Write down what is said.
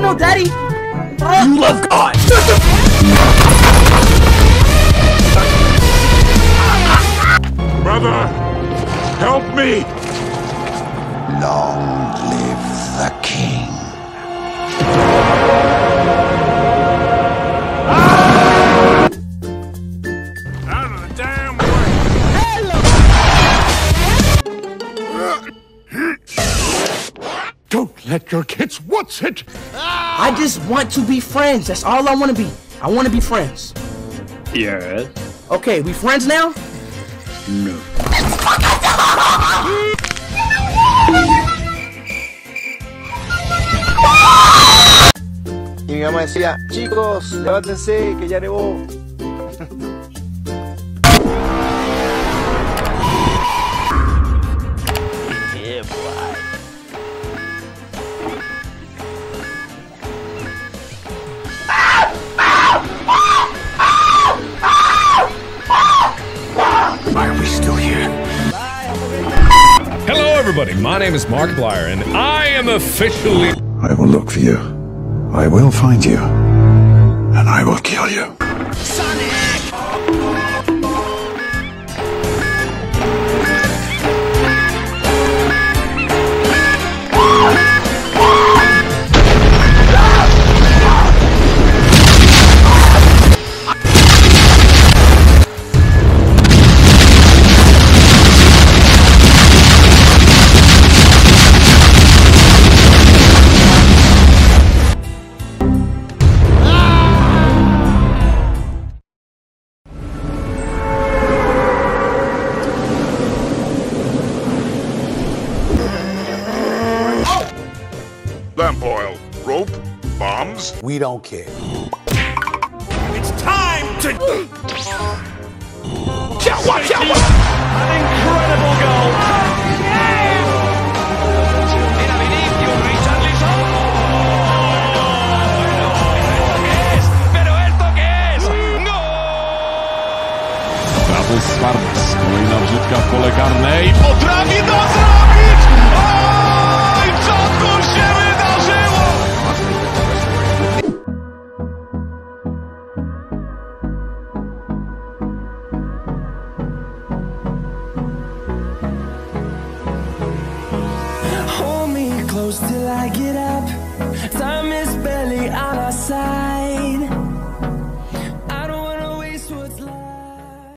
No, Daddy! You love God! Brother, help me! Long live the king. Ah! Out of the damn way! Don't let your kids watch it! I just want to be friends. That's all I want to be. I want to be friends. Yeah. Okay, we friends now? No. Y mi mamá decía, chicos, levántense que ya nevó. Everybody, my name is Markiplier, and I am officially... I will look for you. I will find you. And I will kill you. Lamp oil, rope, bombs. We don't care. It's time to... Watch out! An incredible goal. Double Sparks. Kolejna wrzutka w pole karne I potrafi to zrobić! Oj, co tu się wydarzyło? Hold me close till I get up. Time is barely on our side.